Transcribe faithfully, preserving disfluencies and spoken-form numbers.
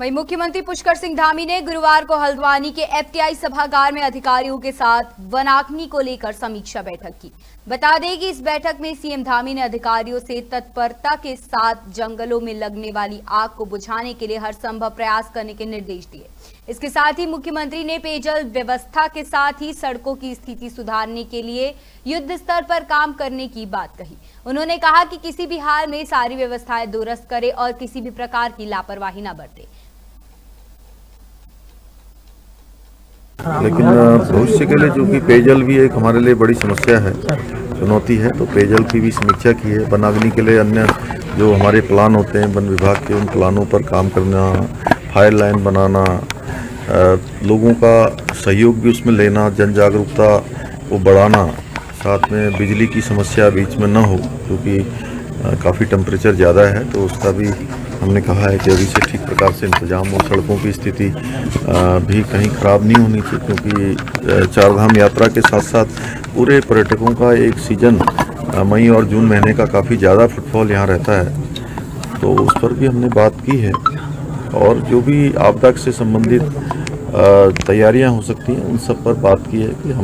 वहीं मुख्यमंत्री पुष्कर सिंह धामी ने गुरुवार को हल्द्वानी के एफटीआई सभागार में अधिकारियों के साथ वनाग्नि को लेकर समीक्षा बैठक की। बता दें कि इस बैठक में सीएम धामी ने अधिकारियों से तत्परता के साथ जंगलों में लगने वाली आग को बुझाने के लिए हर संभव प्रयास करने के निर्देश दिए। इसके साथ ही मुख्यमंत्री ने पेयजल व्यवस्था के साथ ही सड़कों की स्थिति सुधारने के लिए युद्ध स्तर पर काम करने की बात कही। उन्होंने कहा कि किसी भी हाल में सारी व्यवस्थाएं दुरुस्त करें और किसी भी प्रकार की लापरवाही न बरते। लेकिन भविष्य के लिए जो कि पेयजल भी एक हमारे लिए बड़ी समस्या है, चुनौती है, तो पेयजल की भी समीक्षा की है। वनाग्नि के लिए अन्य जो हमारे प्लान होते हैं वन विभाग के, उन प्लानों पर काम करना, फायर लाइन बनाना, लोगों का सहयोग भी उसमें लेना, जन जागरूकता को बढ़ाना, साथ में बिजली की समस्या बीच में न हो क्योंकि काफ़ी टेम्परेचर ज़्यादा है, तो उसका भी हमने कहा है कि अभी से ठीक प्रकार से इंतजाम हो। सड़कों की स्थिति भी कहीं ख़राब नहीं होनी चाहिए क्योंकि चार धाम यात्रा के साथ साथ पूरे पर्यटकों का एक सीजन मई और जून महीने का काफ़ी ज़्यादा फुटफॉल यहाँ रहता है, तो उस पर भी हमने बात की है। और जो भी आपदा से संबंधित तैयारियाँ हो सकती हैं उन सब पर बात की है कि